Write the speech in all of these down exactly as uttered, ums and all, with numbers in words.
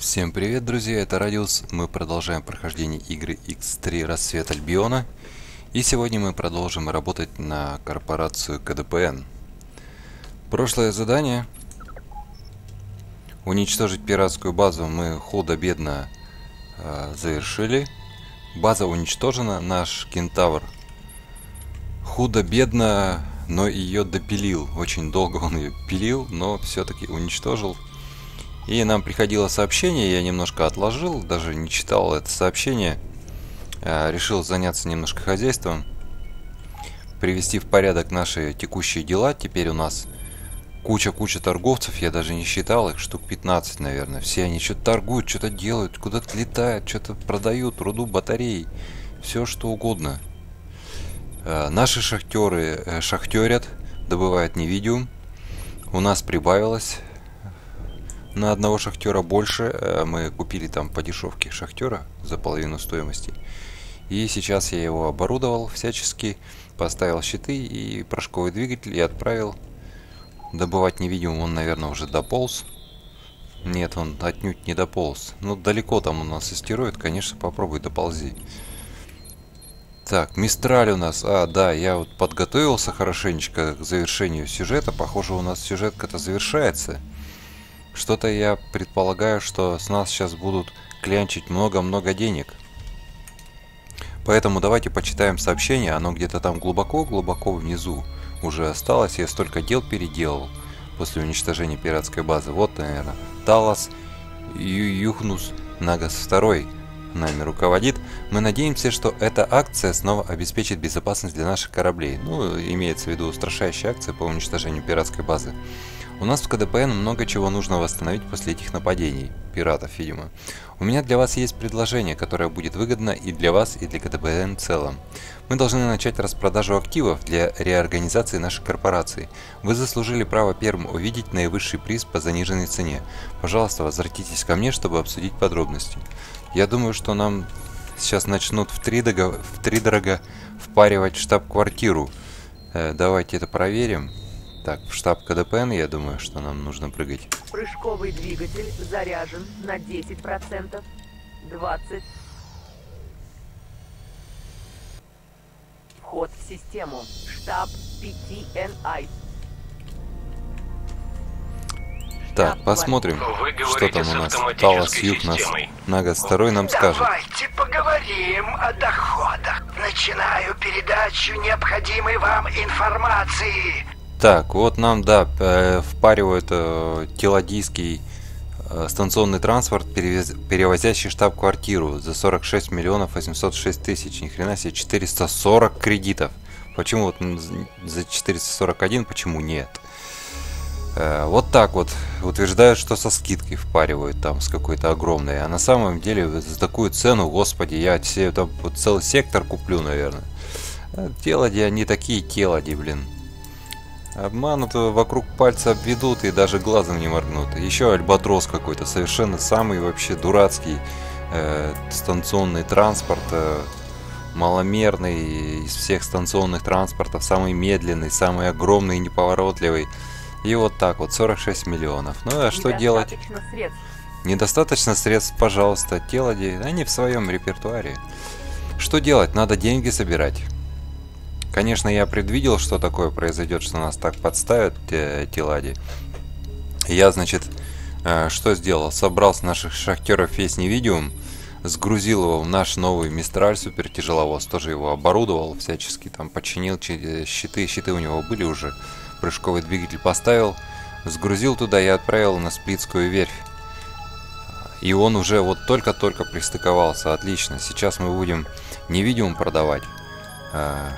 Всем привет, друзья, это Радиус. Мы продолжаем прохождение игры икс три Рассвет Альбиона. И сегодня мы продолжим работать на корпорацию ка дэ пэ эн. Прошлое задание. Уничтожить пиратскую базу мы худо-бедно э, завершили. База уничтожена, наш кентавр худо-бедно, но ее допилил. Очень долго он ее пилил, но все-таки уничтожил. И нам приходило сообщение, я немножко отложил, даже не читал это сообщение. Решил заняться немножко хозяйством, привести в порядок наши текущие дела. Теперь у нас куча-куча торговцев, я даже не считал, их штук пятнадцать, наверное. Все они что-то торгуют, что-то делают, куда-то летают, что-то продают, руду, батареи, все что угодно. Наши шахтеры шахтерят, добывают невидиум. У нас прибавилось на одного шахтера больше. Мы купили там по дешевке шахтера за половину стоимости. И сейчас я его оборудовал всячески, поставил щиты и прыжковый двигатель и отправил добывать невидимым. Он, наверное, уже дополз. Нет, он отнюдь не дополз. Ну, далеко там у нас астероид, конечно, попробуй доползи. Так, мистраль у нас. А, да, я вот подготовился хорошенечко к завершению сюжета. Похоже, у нас сюжетка-то завершается. Что-то я предполагаю, что с нас сейчас будут клянчить много-много денег. Поэтому давайте почитаем сообщение. Оно где-то там глубоко-глубоко внизу уже осталось. Я столько дел переделал после уничтожения пиратской базы. Вот, наверное, Талас Юхнус Нагас второй нами руководит. Мы надеемся, что эта акция снова обеспечит безопасность для наших кораблей. Ну, имеется в виду устрашающая акция по уничтожению пиратской базы. У нас в ка дэ пэ эн много чего нужно восстановить после этих нападений. Пиратов, видимо. У меня для вас есть предложение, которое будет выгодно и для вас, и для ка дэ пэ эн в целом. Мы должны начать распродажу активов для реорганизации нашей корпорации. Вы заслужили право первым увидеть наивысший приз по заниженной цене. Пожалуйста, возвратитесь ко мне, чтобы обсудить подробности. Я думаю, что нам сейчас начнут втридорого впаривать штаб-квартиру. Э, давайте это проверим. Так, в штаб ка дэ пэ эн, я думаю, что нам нужно прыгать. Прыжковый двигатель заряжен на десять процентов. двадцать процентов. Вход в систему. Штаб пи ти эн ай. Так, штаб посмотрим, что там у нас. Талас Юхнус Нагас второй нам скажет. Давайте поговорим о доходах. Начинаю передачу необходимой вам информации. Так, вот нам, да, впаривают э, теладийский э, станционный транспорт, перевез, перевозящий штаб-квартиру за сорок шесть миллионов восемьсот шесть тысяч. Ни хрена себе, четыреста сорок кредитов. Почему вот за четыреста сорок один, почему нет? Э, вот так вот утверждают, что со скидкой впаривают там с какой-то огромной. А на самом деле за такую цену, господи, я себе там вот целый сектор куплю, наверное. Телади, они такие телади, блин. Обманутого вокруг пальца обведут и даже глазом не моргнут. Еще Альбатрос какой-то, совершенно самый вообще дурацкий э, станционный транспорт, э, маломерный из всех станционных транспортов, самый медленный, самый огромный и неповоротливый. И вот так вот, сорок шесть миллионов. Ну а что делать? Средств. Недостаточно средств, пожалуйста, телади, они в своем репертуаре. Что делать? Надо деньги собирать. Конечно, я предвидел, что такое произойдет, что нас так подставят э, телади. Я, значит, э, что сделал? Собрал с наших шахтеров весь невидиум, сгрузил его в наш новый мистраль супертяжеловоз, тоже его оборудовал всячески, там починил щиты, щиты у него были уже, прыжковый двигатель поставил, сгрузил туда и отправил на Сплитскую верфь. И он уже вот только-только пристыковался, отлично. Сейчас мы будем невидиум продавать.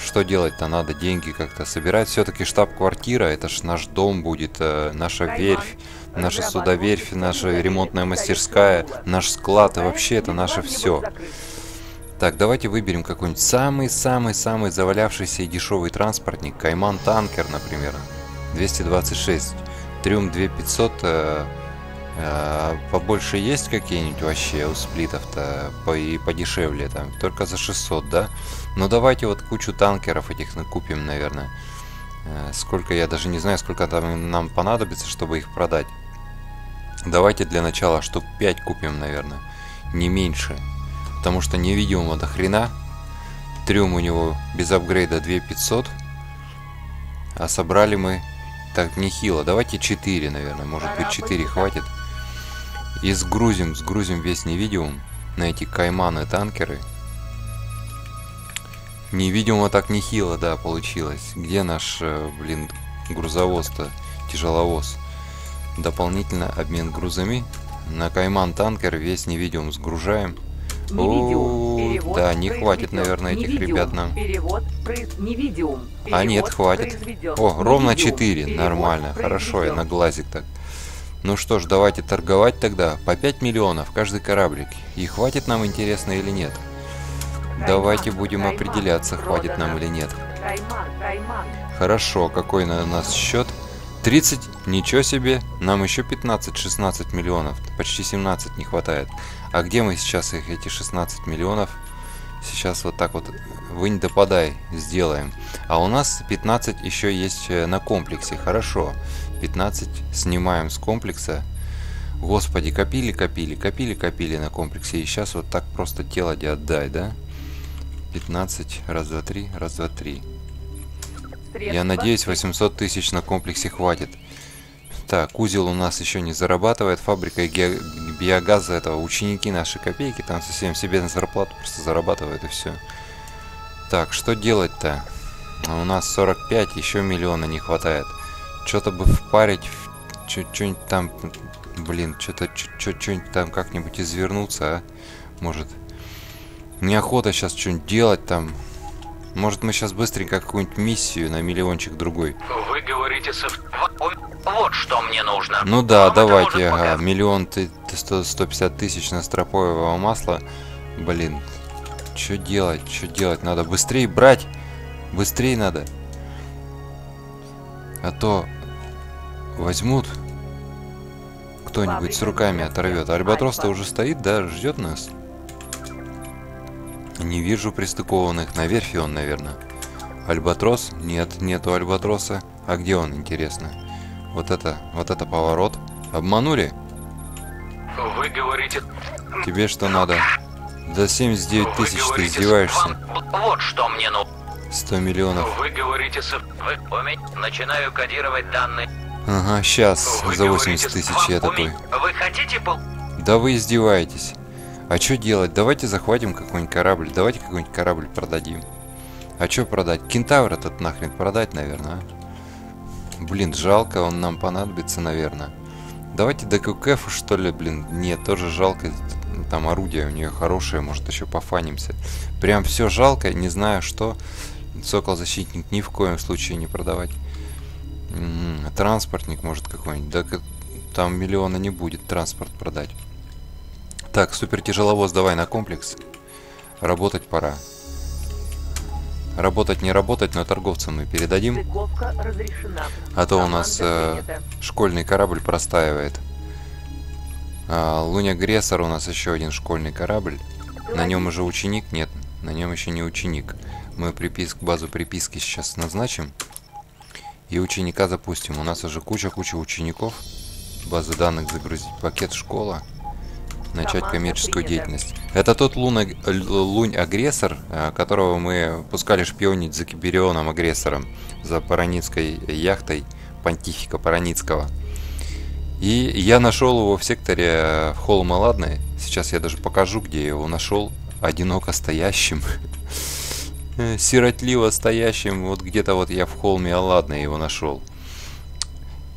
Что делать-то надо? Деньги как-то собирать. Все-таки штаб-квартира, это ж наш дом будет, наша верфь, наша судоверфь, наша ремонтная мастерская, наш склад, и вообще это наше все. Так, давайте выберем какой-нибудь самый-самый-самый завалявшийся и дешевый транспортник. Кайман танкер, например, двести двадцать шесть. Трюм две тысячи пятьсот. Побольше есть какие-нибудь вообще у сплитов-то по и подешевле там? Только за шестьсот, да? Ну давайте вот кучу танкеров этих накупим, наверное. Сколько, я даже не знаю, сколько там нам понадобится, чтобы их продать. Давайте для начала штук пять купим, наверное. Не меньше. Потому что невидиума до хрена. Трюм у него без апгрейда две тысячи пятьсот. А собрали мы так нехило. Давайте четыре, наверное. Может быть четыре хватит. И сгрузим, сгрузим весь невидиум на эти кайманы-танкеры. Невидиума так нехило, да, получилось. Где наш, блин, грузовоз-то? Тяжеловоз. Дополнительно обмен грузами. На кайман-танкер весь невидиум сгружаем. Невидиум. Да, не хватит, наверное, этих ребят нам. А нет, хватит. О, ровно четыре. Нормально, хорошо, я на глазик так. Ну что ж, давайте торговать тогда. По пять миллионов каждый кораблик. И хватит нам, интересно, или нет? Давайте будем определяться, хватит нам или нет. Хорошо, какой на нас счет? тридцать, ничего себе, нам еще пятнадцать-шестнадцать миллионов, почти семнадцать не хватает. А где мы сейчас их, эти шестнадцать миллионов? Сейчас вот так вот, вынь да подай, сделаем. А у нас пятнадцать еще есть на комплексе, хорошо. пятнадцать снимаем с комплекса. Господи, копили, копили, копили, копили на комплексе. И сейчас вот так просто тело не отдай, да? пятнадцать, раз, два, три, раз, два, три. Я надеюсь, восемьсот тысяч на комплексе хватит. Так, узел у нас еще не зарабатывает. Фабрика ге... биогаза этого. Ученики наши копейки там совсем себе на зарплату просто зарабатывают и все. Так, что делать-то? У нас сорок пять, еще миллиона не хватает. Что-то бы впарить, что-нибудь там, блин, что-то что-нибудь там как-нибудь извернуться, а? Может, неохота сейчас что-нибудь делать там. Может, мы сейчас быстренько какую-нибудь миссию на миллиончик другой. Вы говорите, со... вот, вот что мне нужно. Ну да, вам давайте, ага, миллион сто пятьдесят тысяч настропоевого масла. Блин, что делать, что делать? Надо быстрее брать, быстрее надо. А то возьмут, кто-нибудь с руками оторвет. Альбатрос-то уже стоит, да, ждет нас. Не вижу пристыкованных. На верфи он, наверное. Альбатрос? Нет, нету альбатроса. А где он, интересно? Вот это, вот это поворот. Обманули? Вы говорите... Тебе что надо? За семьдесят девять тысяч ты говорите... издеваешься. Вот что мне ну... сто миллионов. Вы говорите... Со... Вы... Начинаю кодировать данные. Ага, сейчас. Вы за восемьдесят тысяч я такой. Вы хотите... Да вы издеваетесь. А что делать? Давайте захватим какой-нибудь корабль. Давайте какой-нибудь корабль продадим. А что продать? Кентавр этот нахрен продать, наверное. А? Блин, жалко, он нам понадобится, наверное. Давайте до ККФ, что ли, блин. Нет, тоже жалко. Там орудие у нее хорошее, может еще пофанимся. Прям все жалко, не знаю что. Сокол-защитник ни в коем случае не продавать. М-м, транспортник может какой-нибудь. Да там миллиона не будет транспорт продать. Так, супертяжеловоз давай на комплекс. Работать пора. Работать не работать, но торговцам мы передадим. А то у нас э, школьный корабль простаивает. А, Луня Агрессор у нас еще один школьный корабль. На нем уже ученик? Нет, на нем еще не ученик. Мы припис... базу приписки сейчас назначим. И ученика запустим. У нас уже куча-куча учеников. Базы данных загрузить. Пакет школа. Начать коммерческую деятельность. Это тот лунь, лунь агрессор, которого мы пускали шпионить за Киберионом агрессором, за параницкой яхтой понтифика Параницкого. И я нашел его в секторе в Холм Аладный. Сейчас я даже покажу, где я его нашел. Одиноко стоящим, сиротливо стоящим. Вот где-то вот я в Холме Аладный его нашел.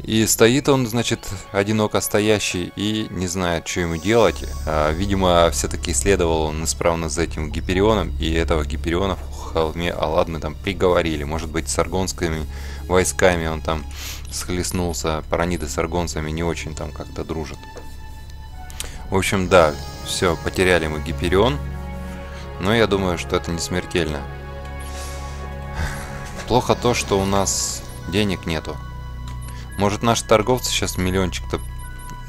И стоит он, значит, одиноко стоящий и не знает, что ему делать. А, видимо, все-таки следовал он исправно за этим Гиперионом, и этого Гипериона в холме Аладны там приговорили. Может быть, с аргонскими войсками он там схлестнулся. Параниды с аргонцами не очень там как-то дружат. В общем, да, все, потеряли мы Гиперион. Но я думаю, что это не смертельно. Плохо то, что у нас денег нету. Может, наши торговцы сейчас миллиончик-то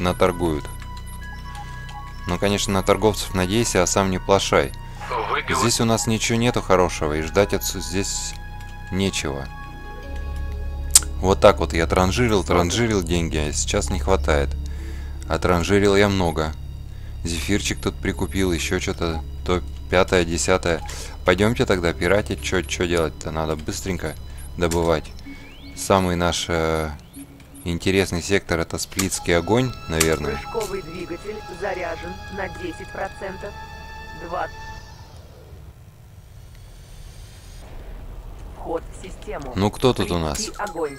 наторгуют. Ну, конечно, на торговцев надейся, а сам не плашай. Здесь у нас ничего нету хорошего, и ждать отсюда здесь нечего. Вот так вот я транжирил, транжирил деньги, а сейчас не хватает. Отранжирил я много. Зефирчик тут прикупил, еще что-то. То пятое, десятое. Пойдемте тогда пиратить. Че, че делать-то? Надо быстренько добывать. Самый наш э, интересный сектор — это сплитский огонь, наверное. Прыжковый двигатель заряжен на десять процентов. двадцать. Вход в систему. Ну кто тут у нас? Огонь.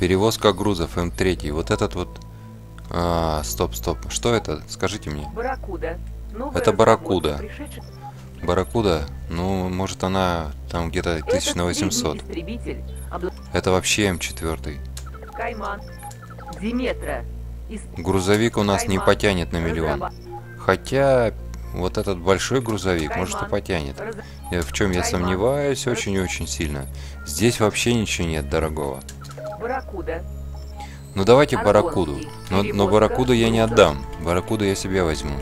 Перевозка грузов эм три. Вот этот вот... А, стоп, стоп. Что это? Скажите мне. Баракуда. Это баракуда. Баракуда, ну, может, она там где-то тысяча восемьсот. Это вообще эм четыре. Грузовик у нас не потянет на миллион. Хотя, вот этот большой грузовик, может, и потянет. В чем я сомневаюсь очень и очень сильно. Здесь вообще ничего нет дорогого. Ну, давайте баракуду. Но, но баракуду я не отдам. Баракуду я себе возьму.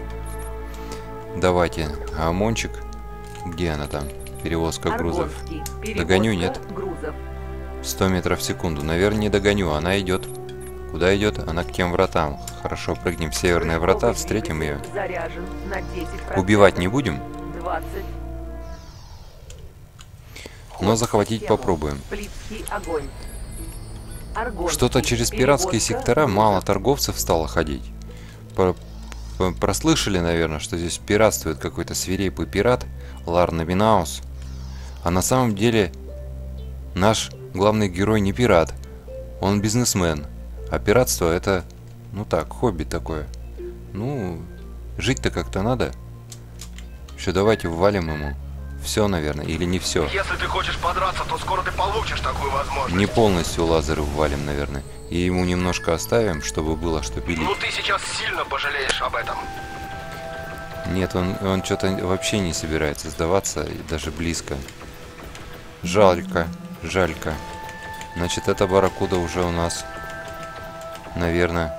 Давайте, ОМОНчик. Где она там? Перевозка грузов. Догоню, нет? сто метров в секунду. Наверное, не догоню. Она идет. Куда идет? Она к тем вратам. Хорошо, прыгнем в северные врата, встретим ее. Убивать не будем. Но захватить попробуем. Что-то через пиратские сектора мало торговцев стало ходить. По... Прослышали, наверное, что здесь пиратствует какой-то свирепый пират Ларна Бинаус. А на самом деле наш главный герой не пират, он бизнесмен. А пиратство — это, ну так, хобби такое. Ну, жить-то как-то надо. Еще давайте ввалим ему все, наверное, или не все. Если ты хочешь подраться, то скоро ты получишь такую возможность. Не полностью лазеры ввалим, наверное. И ему немножко оставим, чтобы было что пилить. Ну ты сейчас сильно пожалеешь об этом. Нет, он, он что-то вообще не собирается сдаваться, и даже близко. Жалько, жалько. Значит, эта барракуда уже у нас, наверное...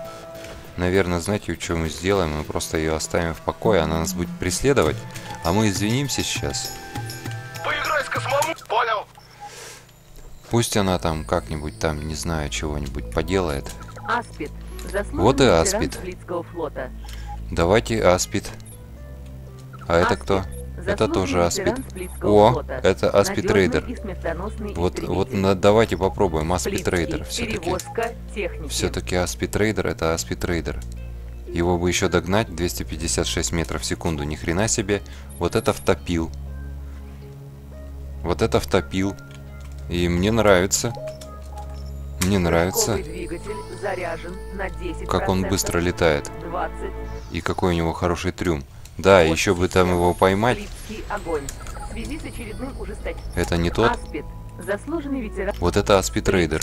Наверное, знаете, что мы сделаем? Мы просто ее оставим в покое, она нас будет преследовать. А мы извинимся сейчас. Поиграй с космом, понял? Пусть она там как-нибудь там, не знаю, чего-нибудь поделает. Аспид. Вот и Аспид. Давайте Аспид. А Аспид. Это кто? Это тоже Аспид. О, это Аспидрейдер. Вот, вот давайте попробуем Аспидрейдер все-таки. Все-таки Аспидрейдер — это Аспидрейдер. Его бы еще догнать. Двести пятьдесят шесть метров в секунду. Ни хрена себе. Вот это втопил. Вот это втопил. И мне нравится. Мне нравится. Как он быстро летает. И какой у него хороший трюм. Да, еще бы там его поймать. Это не тот. Вот это Аспидрейдер.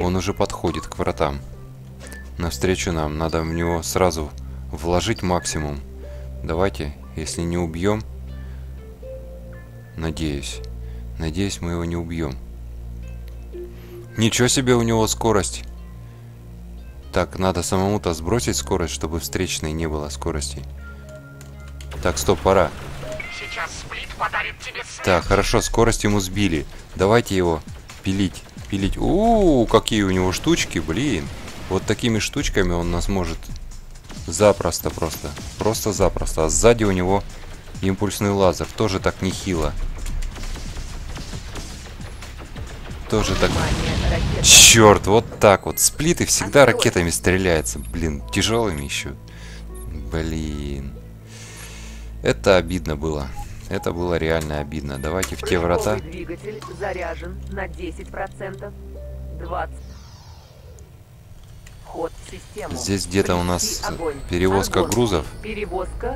Он уже подходит к вратам. Навстречу нам. Надо в него сразу вложить максимум. Давайте, если не убьем. Надеюсь. Надеюсь, мы его не убьем. Ничего себе у него скорость. Так, надо самому-то сбросить скорость, чтобы встречной не было скорости. Так, стоп, пора. Сейчас сплит подарит тебе смерть. Так, хорошо, скорость ему сбили. Давайте его пилить, пилить. У-у-у, какие у него штучки, блин. Вот такими штучками он нас может запросто просто. Просто-запросто. А сзади у него импульсный лазер. Тоже так нехило. Тоже так. Черт, вот так вот. Сплиты всегда ракетами стреляются. Блин, тяжелыми еще. Блин. Это обидно было. Это было реально обидно. Давайте в те врата. Двигатель заряжен на десять процентов. двадцать процентов. Ход в систему. Здесь где-то у нас перевозка грузов.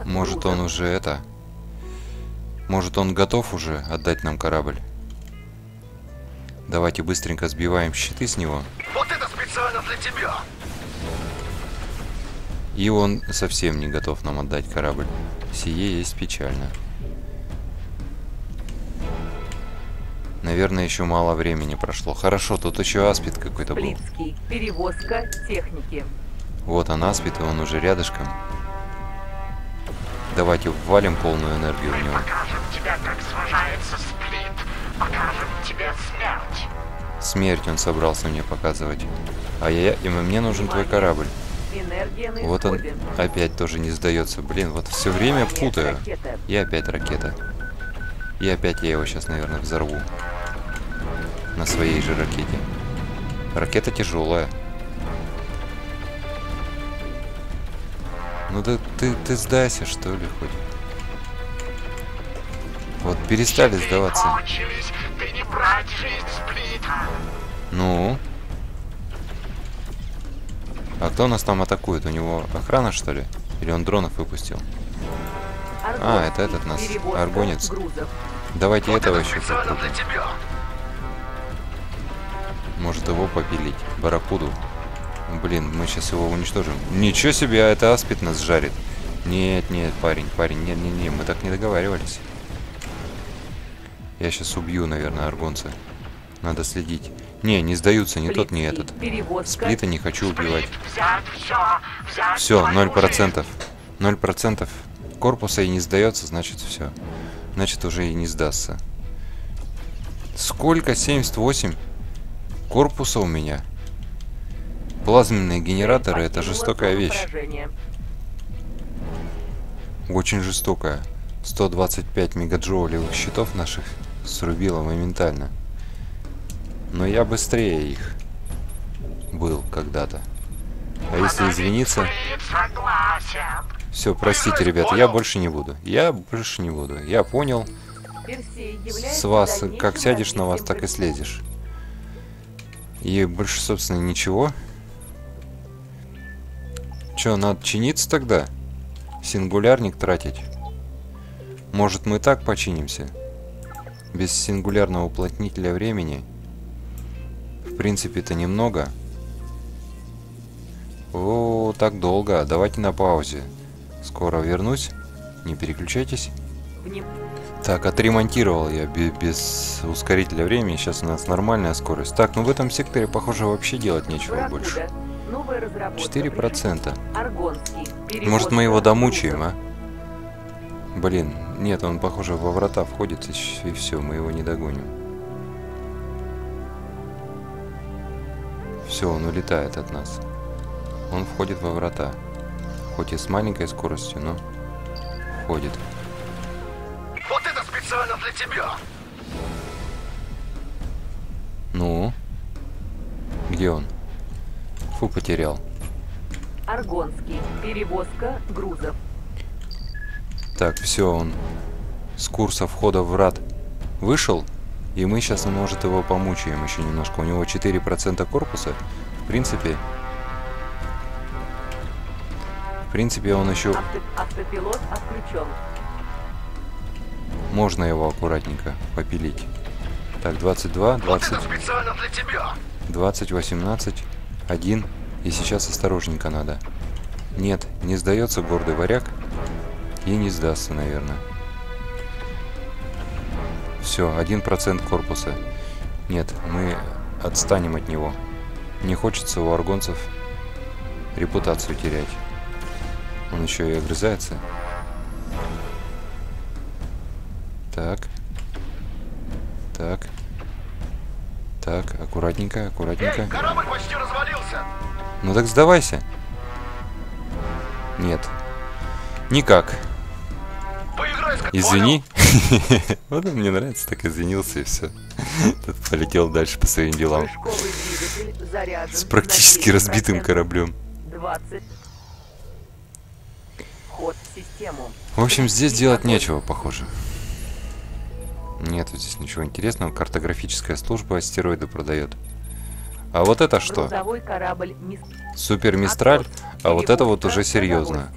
Может, он уже это. Может, он готов уже отдать нам корабль. Давайте быстренько сбиваем щиты с него. Вот это специально для тебя. И он совсем не готов нам отдать корабль. Сие есть печально. Наверное, еще мало времени прошло. Хорошо, тут еще Аспид какой-то был. Перевозка техники. Вот он, Аспид, и он уже рядышком. Давайте ввалим полную энергию в него. Покажем тебе, как сражается сплит. Покажем тебе смерть. Смерть он собрался мне показывать. А я, и мне нужен твой корабль. Вот он опять тоже не сдается. Блин, вот все время путаю. И опять ракета. И опять я его сейчас, наверное, взорву. На своей же ракете. Ракета тяжелая. Ну да ты, ты сдайся, что ли, хоть. Вот перестали сдаваться. Ну? А кто нас там атакует? У него охрана, что ли? Или он дронов выпустил? Аргонский, а, это этот нас, аргонец. Грузов. Давайте вот этого это еще попробуем. Может его попилить. Баракуду. Блин, мы сейчас его уничтожим. Ничего себе, а это аспид нас жарит. Нет, нет, парень, парень, нет, нет, нет, мы так не договаривались. Я сейчас убью, наверное, аргонца. Надо следить. Не, не сдаются ни Сплит, тот, ни этот. Перевозка. Сплита не хочу убивать. Все, ноль процентов. ноль процентов корпуса и не сдается, значит все. Значит уже и не сдастся. Сколько? семьдесят восемь корпуса у меня. Плазменные генераторы — это жестокая вещь. Очень жестокая. сто двадцать пять мегаджоулевых щитов наших срубило моментально. Но я быстрее их был когда-то. А если извиниться... Все, простите, ребята, я больше не буду. Я больше не буду. Я понял. С вас, как сядешь на вас, так и слезешь. И больше, собственно, ничего. Че, надо чиниться тогда? Сингулярник тратить? Может, мы так починимся? Без сингулярного уплотнителя времени... В принципе-то немного. О, так долго. Давайте на паузе. Скоро вернусь. Не переключайтесь. Так, отремонтировал я без ускорителя времени. Сейчас у нас нормальная скорость. Так, ну в этом секторе, похоже, вообще делать нечего Баракуда. Больше. четыре процента. Может, мы его домучаем, а? Блин, нет, он, похоже, во врата входит, и все, мы его не догоним. Все, он улетает от нас. Он входит во врата. Хоть и с маленькой скоростью, но входит. Вот это специально для тебя. Ну? Где он? Фу, потерял. Аргонский. Перевозка грузов. Так, все, он с курса входа в врат вышел. И мы сейчас, может, его помучаем еще немножко. У него четыре процента корпуса. В принципе... В принципе, он еще... Автопилот отключен. Можно его аккуратненько попилить. Так, двадцать два, двадцать... двадцать, восемнадцать, один. И сейчас осторожненько надо. Нет, не сдается гордый варяг. И не сдастся, наверное. Все, один процент корпуса. Нет, мы отстанем от него. Не хочется у аргонцев репутацию терять. Он еще и огрызается. Так. Так. Так, аккуратненько, аккуратненько. Эй, корабль почти развалился. Ну так сдавайся. Нет. Никак. Извини. Вот он мне нравится, так извинился и все. Тут полетел дальше по своим делам. С практически разбитым кораблем. В общем, здесь делать нечего, похоже. Нет, здесь ничего интересного. Картографическая служба астероиды продает. А вот это что? Супер Мистраль. А вот это вот уже серьезно.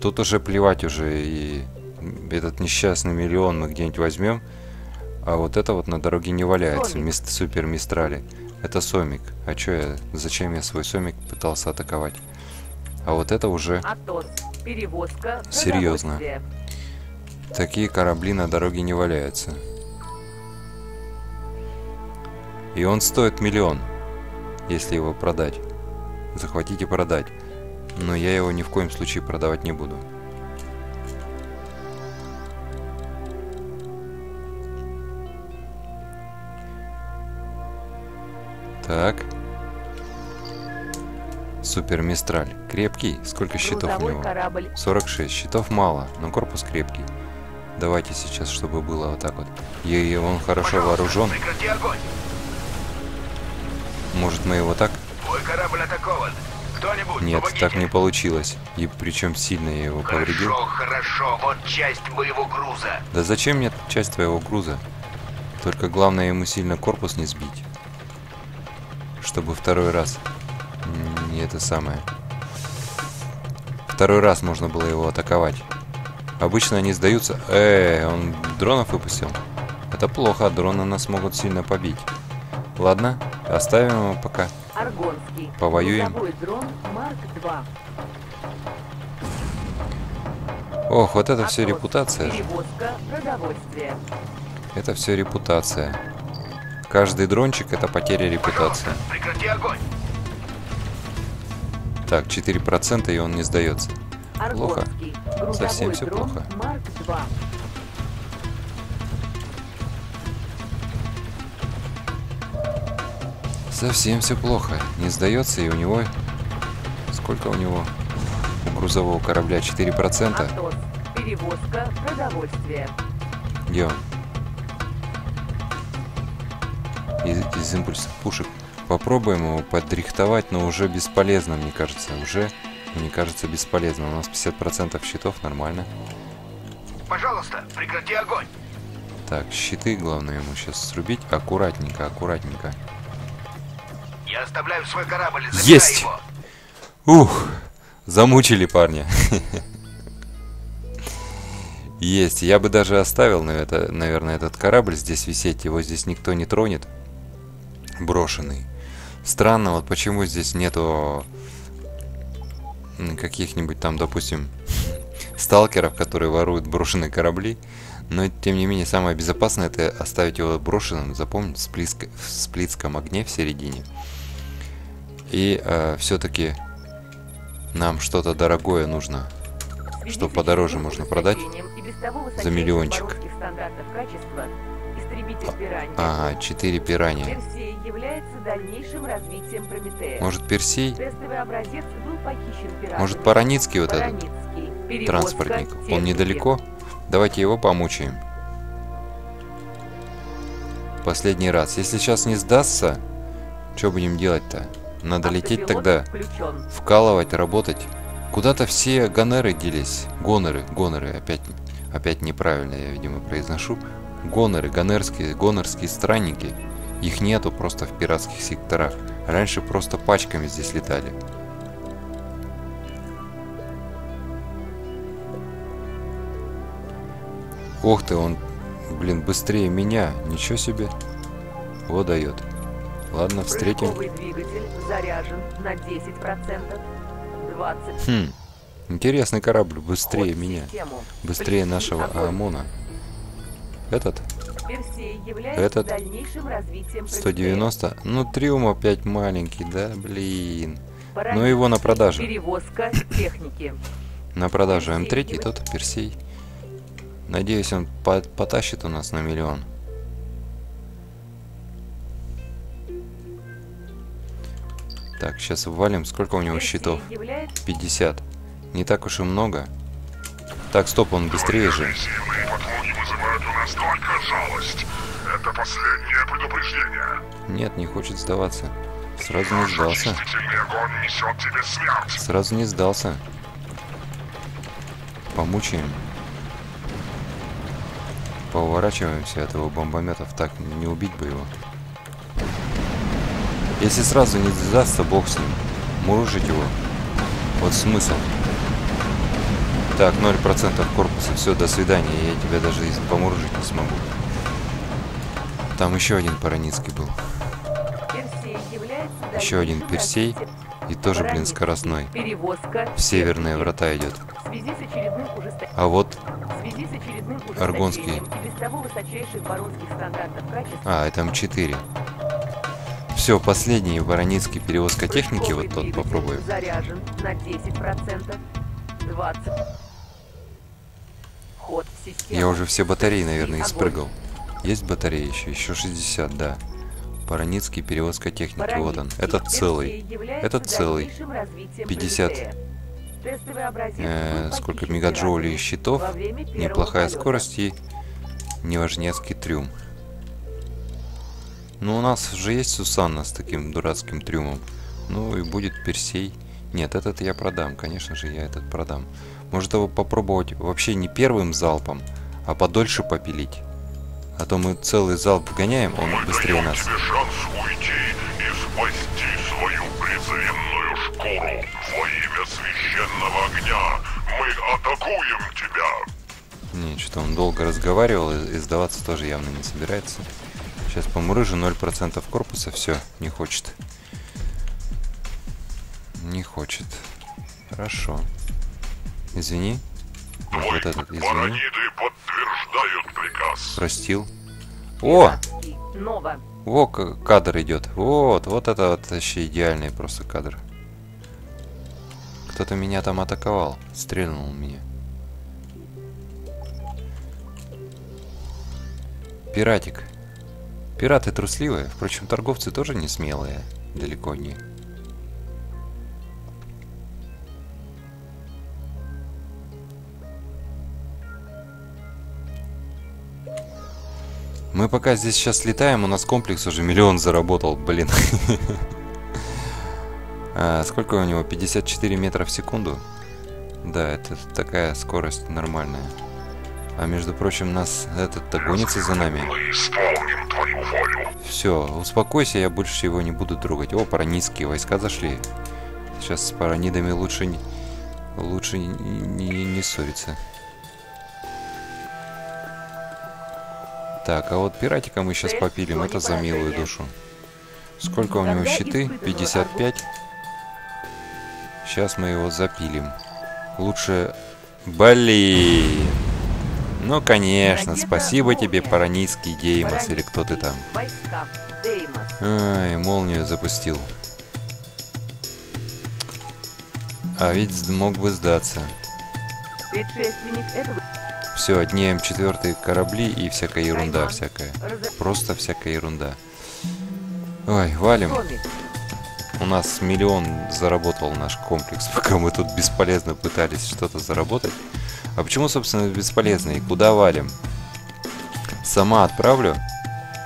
Тут уже плевать уже и... Этот несчастный миллион мы где-нибудь возьмем. А вот это вот на дороге не валяется. Мис супер Мистрали. Это сомик. А чё я... Зачем я свой сомик пытался атаковать? А вот это уже... Серьезно. Такие корабли на дороге не валяются. И он стоит миллион. Если его продать. Захватить и продать. Но я его ни в коем случае продавать не буду. Так. Супер Мистраль. Крепкий? Сколько щитов у него? сорок шесть. Щитов мало, но корпус крепкий. Давайте сейчас, чтобы было вот так вот. И он хорошо Пожалуйста, вооружен. Может, мы его так? Мой корабль атакован. Нет, помогите. Так не получилось. И причем сильно я его хорошо, повредил. Хорошо, вот часть моего груза. Да зачем мне часть твоего груза? Только главное ему сильно корпус не сбить. Чтобы второй раз... Не это самое. Второй раз можно было его атаковать. Обычно они сдаются... Эээ, он дронов выпустил? Это плохо, дроны нас могут сильно побить. Ладно, оставим его пока. Аргонский. Повоюем. Дрон марк два. Ох, вот это Опрос. Все репутация. Это все репутация. Каждый дрончик — это потеря репутации. Так, четыре процента, и он не сдается. Плохо. Совсем все плохо. Совсем все плохо. Не сдается, и у него... Сколько у него? У грузового корабля четыре процента. Перевозка продовольствия. Где он? Из, из импульсов пушек. Попробуем его подрихтовать, но уже бесполезно, мне кажется. Уже, мне кажется, бесполезно. У нас пятьдесят процентов щитов, нормально. Пожалуйста, прекрати огонь. Так, щиты, главное ему сейчас срубить. Аккуратненько, аккуратненько. Я оставляю свой корабль, забирай Есть! его. Ух, замучили парня. Есть, я бы даже оставил, наверное, этот корабль здесь висеть, его здесь никто не тронет. Брошенный. Странно, вот почему здесь нету каких-нибудь там, допустим, сталкеров, которые воруют брошенные корабли. Но, тем не менее, самое безопасное — это оставить его брошенным, запомнить, в, сплитск... в сплитском огне в середине. И э, все-таки нам что-то дорогое нужно, что подороже можно продать за миллиончик. Ага, четыре пиранья. Персей является дальнейшим развитием Прометея. Может, Персей? Тестовый образец был похищен пиратами. Может, Параницкий вот этот? Перевозка транспортник. Техники. Он недалеко? Давайте его помучаем. Последний раз. Если сейчас не сдастся, что будем делать-то? Надо лететь тогда. Включен. Вкалывать, работать. Куда-то все гоноры делись. Гоноры, гоноры. Опять, опять неправильно я, видимо, произношу. Гоноры, гонорские, гонорские странники. Их нету просто в пиратских секторах. Раньше просто пачками здесь летали. Ох ты, он, блин, быстрее меня. Ничего себе. Вот дает. Ладно, встретим. Заряжен на десять процентов. двадцать. Хм. Интересный корабль. Быстрее меня. Быстрее нашего ОМОНа. Этот? Этот? сто девяносто. Ну, Триум опять маленький, да? Блин. Ну, его на продажу. Перевозка техники. На продажу эм три, тот Персей. Надеюсь, он потащит у нас на миллион. Так, сейчас ввалим. Сколько у него щитов? пятьдесят. Не так уж и много. Так, стоп, он быстрее же. Это последнее предупреждение. Нет, не хочет сдаваться. Сразу не сдался. Сразу не сдался. Помучаем. Поворачиваемся от его бомбометов. Так, не убить бы его. Если сразу не сдастся, бог с ним. Мурыжить его. Вот смысл. Так, ноль процентов корпуса. Все, до свидания. Я тебя даже помурыжить не смогу. Там еще один Параницкий был. Еще один Персей. И тоже, блин, скоростной. В северные врата идет. А вот... Аргонский. А, это эм четыре. Все, последний Параницкий, перевозка техники. Вот тот попробуем. Заряжен на десять процентов. двадцать. Ход в систему. Я уже все батареи, наверное, испрыгал. Есть батареи еще? Еще шестьдесят, да. Параницкий, перевозка техники, Параницкий, вот он. Это целый. Это целый. пятьдесят. Э, сколько мегаджоулей щитов. Неплохая полета. Скорость и неважнецкий трюм. Ну, у нас же есть Сусанна с таким дурацким трюмом. Ну и будет Персей. Нет, этот я продам. Конечно же, я этот продам. Может его попробовать вообще не первым залпом, а подольше попилить. А то мы целый залп гоняем, он мы быстрее нас. Тебе шанс уйти и спасти свою презренную шкуру. Во имя священного огня мы атакуем тебя. Не, что-то он долго разговаривал и сдаваться тоже явно не собирается. Сейчас помурыжу, ноль процентов корпуса, все, не хочет. Не хочет. Хорошо. Извини. Твой вот этот, извини. Параниды подтверждают приказ. Простил. О! Ново. О, кадр идет. Вот, вот это вот вообще идеальный просто кадр. Кто-то меня там атаковал. Стрельнул меня. Пиратик. Пираты трусливые. Впрочем, торговцы тоже не смелые. Далеко не. Мы пока здесь сейчас летаем, у нас комплекс уже миллион заработал, блин. Сколько у него? пятьдесят четыре метра в секунду? Да, это такая скорость нормальная. А между прочим, нас этот-то гонится за нами. Все, успокойся, я больше его не буду трогать. О, паранидские войска зашли. Сейчас с паранидами лучше не, лучше не, не, не ссориться. Так, а вот пиратика мы сейчас попилим, это за милую душу. Сколько у него щиты? пятьдесят пять. Сейчас мы его запилим. Лучше... Блин! Ну, конечно, спасибо тебе, Параницкий Деймос, или кто ты там. Ай, молнию запустил. А ведь мог бы сдаться. Все, одни эм четыре корабли и всякая ерунда всякая. Просто всякая ерунда. Ой, валим. У нас миллион заработал наш комплекс, пока мы тут бесполезно пытались что-то заработать. А почему, собственно, бесполезно? И куда валим? Сама отправлю?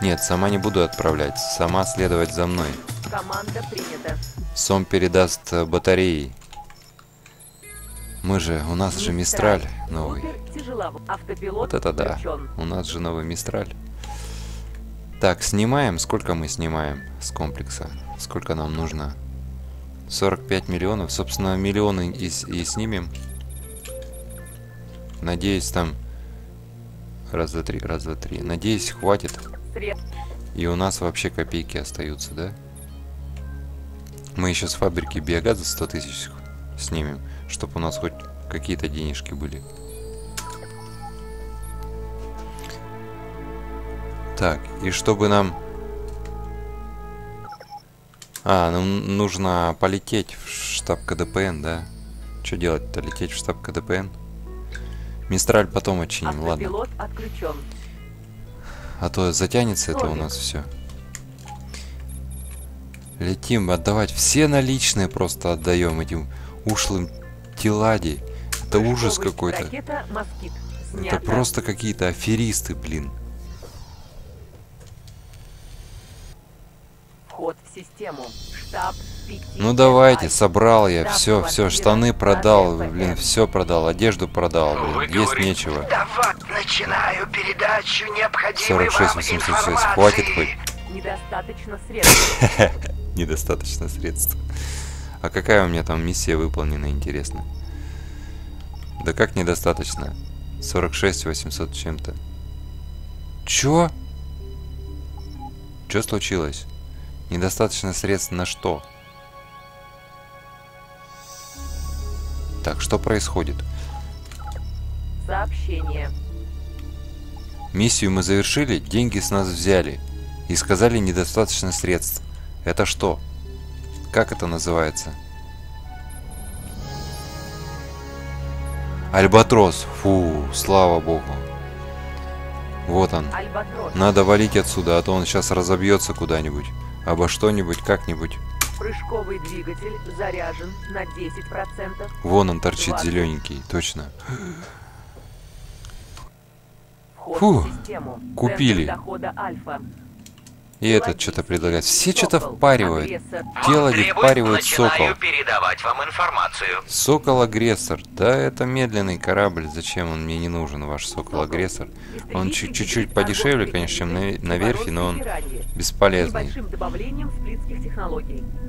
Нет, сама не буду отправлять. Сама следовать за мной. Команда принята. Сом передаст батареи. Мы же, у нас же мистраль новый. Вот это да. У нас же новый мистраль. Так, снимаем. Сколько мы снимаем с комплекса? Сколько нам нужно? сорок пять миллионов. Собственно, миллионы и, и снимем. Надеюсь, там... Раз, два, три. Раз, два, три. Надеюсь, хватит. И у нас вообще копейки остаются, да? Мы еще с фабрики биогаза сто тысяч снимем, чтобы у нас хоть какие-то денежки были. Так, и чтобы нам... А, нам нужно полететь в штаб ка дэ пэ эн, да? Что делать-то? Лететь в штаб ка дэ пэ эн? Мистраль потом отчиним, ладно. А то затянется это у нас все. Летим отдавать. Все наличные просто отдаем этим... ушлым телади. Это ужас какой-то. Это просто какие-то аферисты, блин. Вход в систему. Штаб пяти. Ну давайте, собрал я. Все, все, штаны продал, блин, все продал, одежду продал, блин. Есть нечего. сорок шесть восемьдесят шесть, хватит хоть. Недостаточно средств. Недостаточно средств. А какая у меня там миссия выполнена, интересно? Да как недостаточно? сорок шесть восемьсот чем-то. Чё? Чё случилось? Недостаточно средств на что? Так, что происходит? Сообщение. Миссию мы завершили, деньги с нас взяли. И сказали, недостаточно средств. Это что? Как это называется? Альбатрос. Фу, слава богу. Вот он. Надо валить отсюда, а то он сейчас разобьется куда-нибудь. Обо что-нибудь, как-нибудь. Прыжковый двигатель заряжен на десять процентов. Вон он торчит зелененький, точно. Фу, купили. И этот что-то предлагает. Все что-то впаривают. Дело не впаривает Сокол. Сокол Агрессор. Да, это медленный корабль. Зачем он мне не нужен, ваш Сокол Агрессор? Он чуть-чуть подешевле, конечно, чем на, на верфи, но он бесполезный.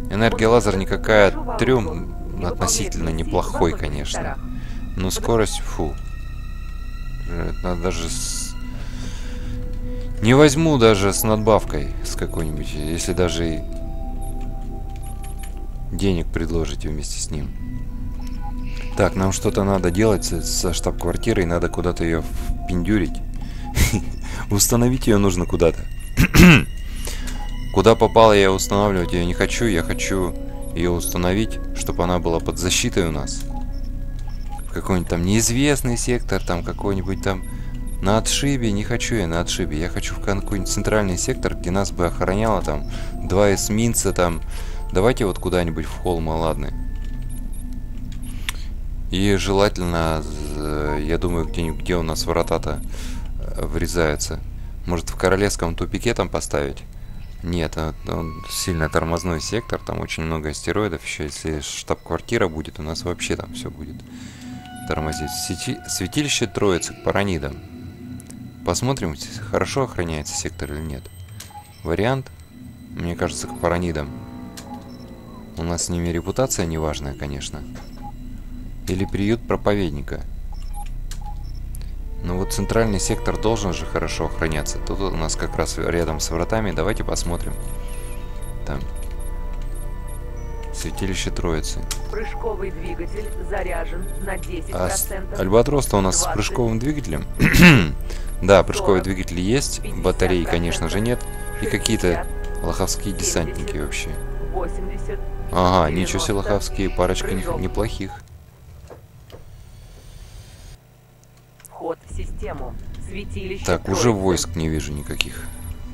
Энергия лазер никакая. Трюм относительно неплохой, конечно. Но скорость, фу. Надо даже с... Не возьму даже с надбавкой, с какой-нибудь, если даже и денег предложите вместе с ним. Так, нам что-то надо делать со штаб-квартирой, надо куда-то ее впендюрить. Установить ее нужно куда-то. Куда попало, я устанавливать ее не хочу, я хочу ее установить, чтобы она была под защитой у нас. Какой-нибудь там неизвестный сектор, там какой-нибудь там на отшибе. Не хочу я на отшибе, я хочу в какой-нибудь центральный сектор, где нас бы охраняло там два эсминца там. Давайте вот куда-нибудь в Холм Аладный. И желательно, я думаю, где-нибудь, где у нас врата-то врезаются. Может, в королевском тупике там поставить? Нет, он сильно тормозной сектор, там очень много астероидов. Еще если штаб-квартира будет, у нас вообще там все будет тормозить. Сети... Святилище Троицы к паранидам. Посмотрим, хорошо охраняется сектор или нет. Вариант, мне кажется, к паранидам. У нас с ними репутация неважная, конечно. Или приют проповедника. Но вот центральный сектор должен же хорошо охраняться. Тут у нас как раз рядом с вратами. Давайте посмотрим. Там. Святилище Троицы. Прыжковый двигатель заряжен на десять процентов. А Альбатрос-то у нас двадцать. С прыжковым двигателем. Да, прыжковый сорок, двигатель есть. пятьдесят процентов, батареи, конечно же, нет. И какие-то лоховские семьдесят, десантники вообще. восемьдесят, ага, девяносто, ничего себе лоховские. Парочка прыжок. Неплохих. Вход в систему. Святилище так, Троицы. Уже войск не вижу никаких.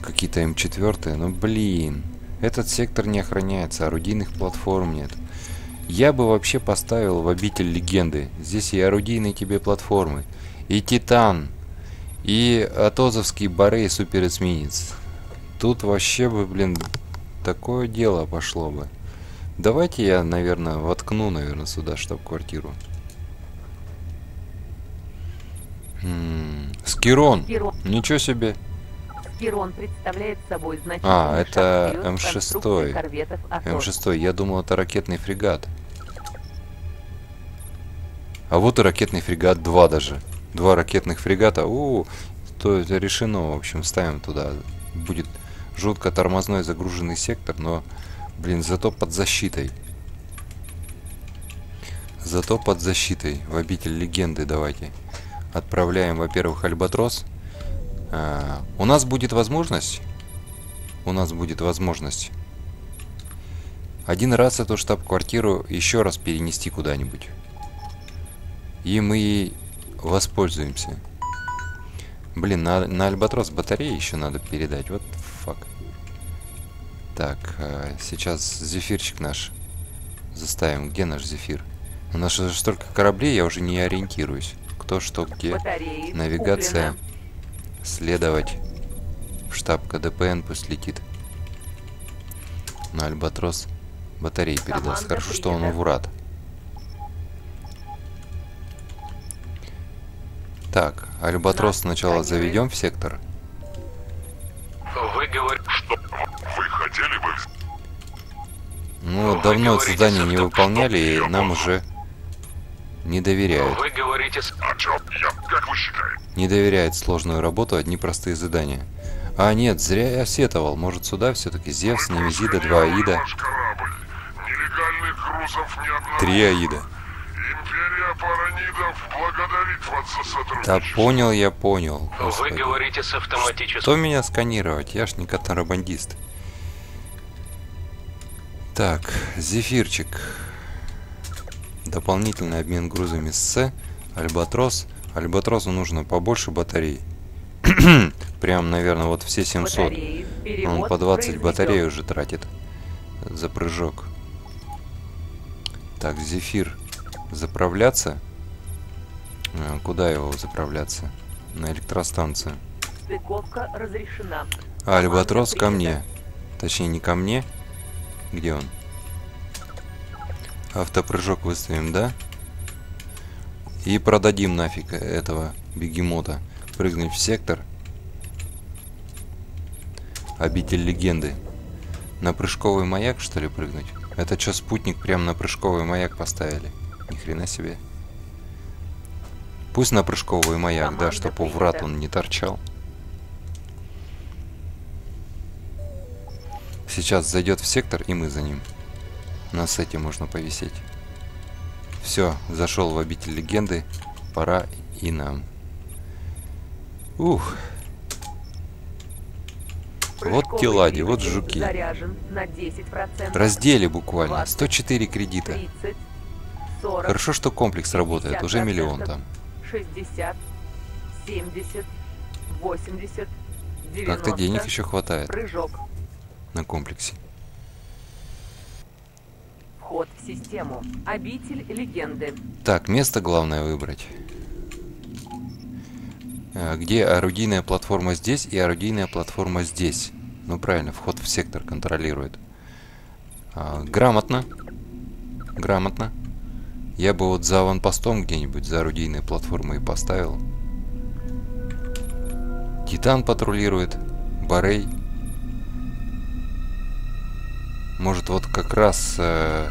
Какие-то эм четыре, ну блин. Этот сектор не охраняется, орудийных платформ нет. Я бы вообще поставил в Обитель Легенды. Здесь и орудийные тебе платформы, и Титан, и Атозовский Барей, Супер Эсминец. Тут вообще бы, блин, такое дело пошло бы. Давайте я, наверное, воткну, наверное, сюда штаб-квартиру. Скирон! Ничего себе! Скирон представляет собой значительный а, это эм шесть. эм шесть, я думал, это ракетный фрегат. А вот и ракетный фрегат, два даже. Два ракетных фрегата. У, то это решено, в общем, ставим туда. Будет жутко тормозной загруженный сектор, но, блин, зато под защитой. Зато под защитой. В Обитель Легенды давайте. Отправляем, во-первых, Альбатрос. Uh, у нас будет возможность, у нас будет возможность один раз эту штаб-квартиру еще раз перенести куда-нибудь. И мы ей воспользуемся. Блин, на, на Альбатрос батареи еще надо передать. Вот фак. Так, uh, сейчас зефирчик наш заставим. Где наш зефир? У нас же столько кораблей, я уже не ориентируюсь. Кто, что, где. Батареи навигация. Куплена. Следовать в штаб ка дэ пэ эн, пусть летит. На Альбатрос батареи передаст. Хорошо, что он уврат. Так, Альбатрос сначала заведем в сектор. Вы говорите, что вы хотели бы... Ну, вы давно говорите, задание не выполняли, и нам уже не доверяют. Вы говорите... О чем? Я... Как вы считаете? Не доверяет сложную работу одни простые задания. А нет, зря я сетовал. Может, сюда все-таки Зевс, Невизида, два Аида. Три Аида. Да понял я, понял. Вы говорите с автоматическим... Что меня сканировать? Я ж не контрабандист. Так, зефирчик. Дополнительный обмен грузами с Альбатрос. Альбатросу нужно побольше батарей. Прям, наверное, вот все семьсот. Он по двадцать батарей уже тратит за прыжок. Так, зефир. Заправляться? А, куда его заправляться? На электростанцию. Стыковка разрешена. А, Альбатрос ко мне. Точнее, не ко мне. Где он? Автопрыжок выставим, да? И продадим нафиг этого бегемота. Прыгнем в сектор. Обитель Легенды. На прыжковый маяк, что ли, прыгнуть? Это что, спутник прям на прыжковый маяк поставили? Ни хрена себе. Пусть на прыжковый маяк, команда, да, чтобы в врат он не торчал. Сейчас зайдет в сектор, и мы за ним. На сете можно повисеть. Все, зашел в Обитель Легенды. Пора и нам. Ух. Прыжковый вот телади, вот жуки. На десять процентов. Раздели буквально. двадцать, сто четыре кредита. тридцать, сорок, хорошо, что комплекс работает. Уже миллион там. шестьдесят, семьдесят, восемьдесят, девяносто. Как-то денег еще хватает. Прыжок. На комплексе. Вход в систему. Обитель Легенды. Так, место главное выбрать. Где орудийная платформа здесь и орудийная платформа здесь. Ну правильно, вход в сектор контролирует. А, грамотно. Грамотно. Я бы вот за аванпостом где-нибудь, за орудийной платформой поставил. Титан патрулирует. Барей. Может вот как раз э,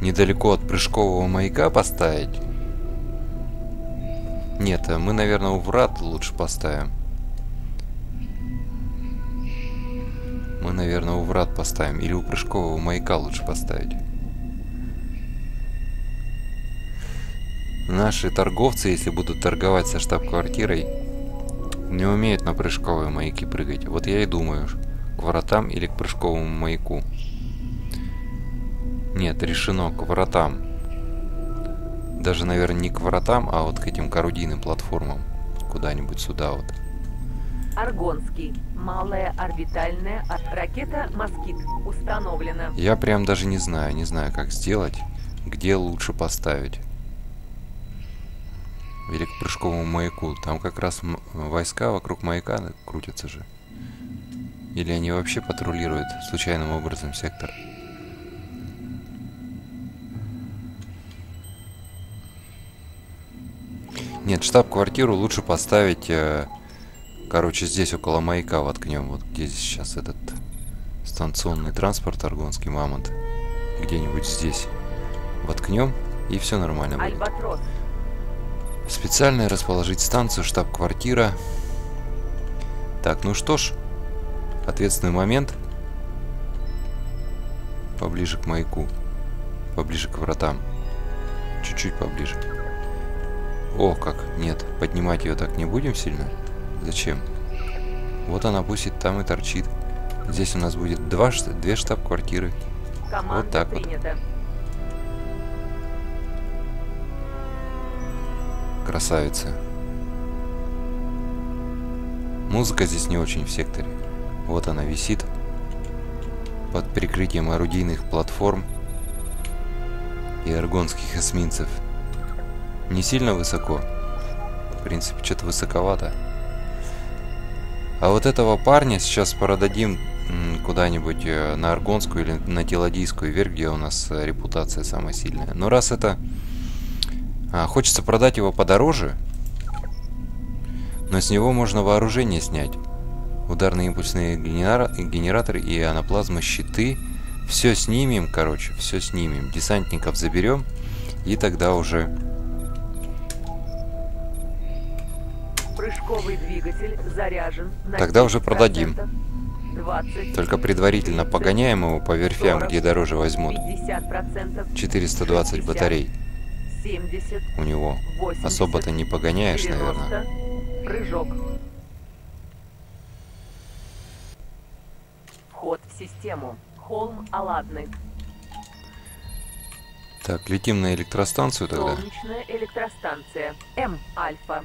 недалеко от прыжкового маяка поставить? Нет, мы, наверное, у врат лучше поставим. Мы, наверное, у врат поставим. Или у прыжкового маяка лучше поставить. Наши торговцы, если будут торговать со штаб-квартирой, не умеют на прыжковые маяки прыгать. Вот я и думаю, к вратам или к прыжковому маяку. Нет, решено к вратам. Даже, наверное, не к вратам, а вот к этим орудийным платформам. Куда-нибудь сюда вот. Аргонский. Малая орбитальная ракета «Москит» установлена. Я прям даже не знаю, не знаю, как сделать. Где лучше поставить. Или к прыжковому маяку. Там как раз войска вокруг маяка крутятся же. Или они вообще патрулируют случайным образом сектор. Нет, штаб-квартиру лучше поставить, э, короче, здесь около маяка воткнем, вот где здесь сейчас этот станционный транспорт, аргонский мамонт, где-нибудь здесь воткнем, и все нормально будет. Альбатрос. Специально расположить станцию, штаб-квартира. Так, ну что ж, ответственный момент, поближе к маяку, поближе к вратам, чуть-чуть поближе. О, как? Нет, поднимать ее так не будем сильно. Зачем? Вот она пусть и там и торчит. Здесь у нас будет два, две штаб-квартиры. Вот так принята. Вот. Красавица. Музыка здесь не очень в секторе. Вот она висит. Под прикрытием орудийных платформ и аргонских эсминцев. Не сильно высоко. В принципе, что-то высоковато. А вот этого парня сейчас продадим куда-нибудь на аргонскую или на теладийскую верь, где у нас репутация самая сильная. Но раз это... А, хочется продать его подороже, но с него можно вооружение снять. Ударные импульсные генера... генераторы и анаплазмы, щиты. Все снимем, короче, все снимем. Десантников заберем, и тогда уже... Прыжковый двигатель заряжен. Тогда уже продадим. двадцать, Только предварительно тридцать, погоняем его по верфям, сорок, где дороже возьмут. пятьдесят процентов, четыреста двадцать шестьдесят, батарей. семьдесят, у него. Особо-то не погоняешь, девяносто, наверное. Прыжок. Вход в систему. Холм Аладный. Так, летим на электростанцию тогда. Солнечная электростанция. М-Альфа.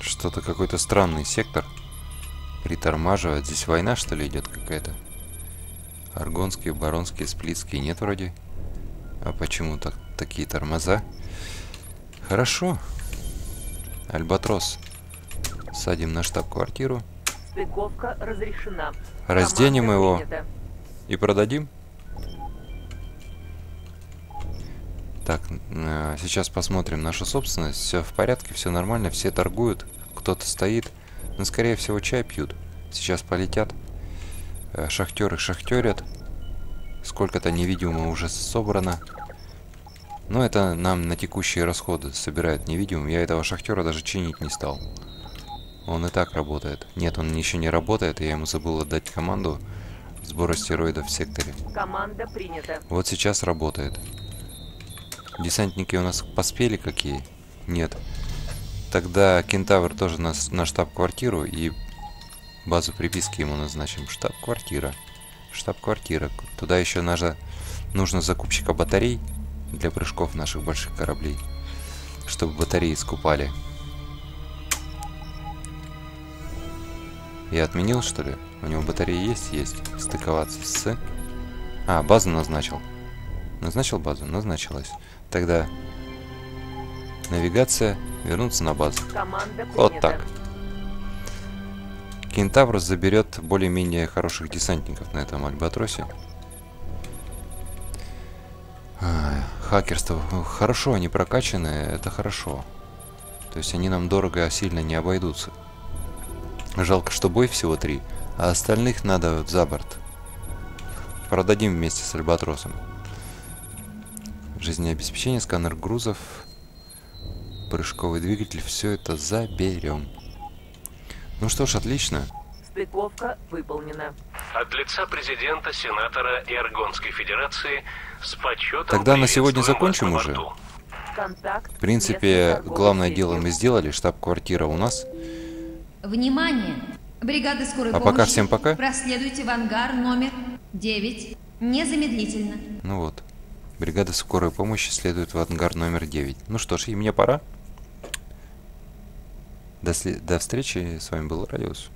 Что-то какой-то странный сектор. Притормаживает. Здесь война, что ли, идет какая-то? Аргонские, баронские, сплитские нет вроде. А почему так такие тормоза? Хорошо. Альбатрос. Садим на штаб-квартиру. Стыковка разрешена. Разденем Команда его принята. И продадим. Так, сейчас посмотрим нашу собственность. Все в порядке, все нормально, все торгуют. Кто-то стоит, но скорее всего чай пьют. Сейчас полетят. Шахтеры шахтерят. Сколько-то невидиума уже собрано. Но это нам на текущие расходы собирают невидиум. Я этого шахтера даже чинить не стал. Он и так работает. Нет, он еще не работает, и я ему забыл отдать команду сбора стероидов в секторе. Команда принята. Вот сейчас работает. Десантники у нас поспели какие? Нет. Тогда кентавр тоже нас на штаб-квартиру и базу приписки ему назначим. Штаб-квартира. Штаб-квартира. Туда еще нужно, нужно закупщика батарей для прыжков наших больших кораблей. Чтобы батареи скупали. Я отменил, что ли? У него батареи есть? Есть. Стыковаться с... А, базу назначил. Назначил базу? Назначилась. Тогда навигация, вернуться на базу. Вот так. Кентавр заберет более-менее хороших десантников на этом альбатросе. А, хакерство. Хорошо, они прокачаны, это хорошо. То есть они нам дорого, сильно не обойдутся. Жалко, что бой всего три, а остальных надо за борт. Продадим вместе с альбатросом. Жизнеобеспечение, сканер грузов, прыжковый двигатель, все это заберем. Ну что ж, отлично. Стыковка выполнена. От лица президента, сенатора и Аргонской Федерации с почетом. Тогда на сегодня закончим уже. Контакт, в принципе, главное дело мы сделали, штаб-квартира у нас. Внимание! Бригада скорой а помощи, пока всем пока. Проследуйте в ангар номер девять незамедлительно. Ну вот, бригада скорой помощи следует в ангар номер девять. Ну что ж, и мне пора. До, до встречи, с вами был Радиус.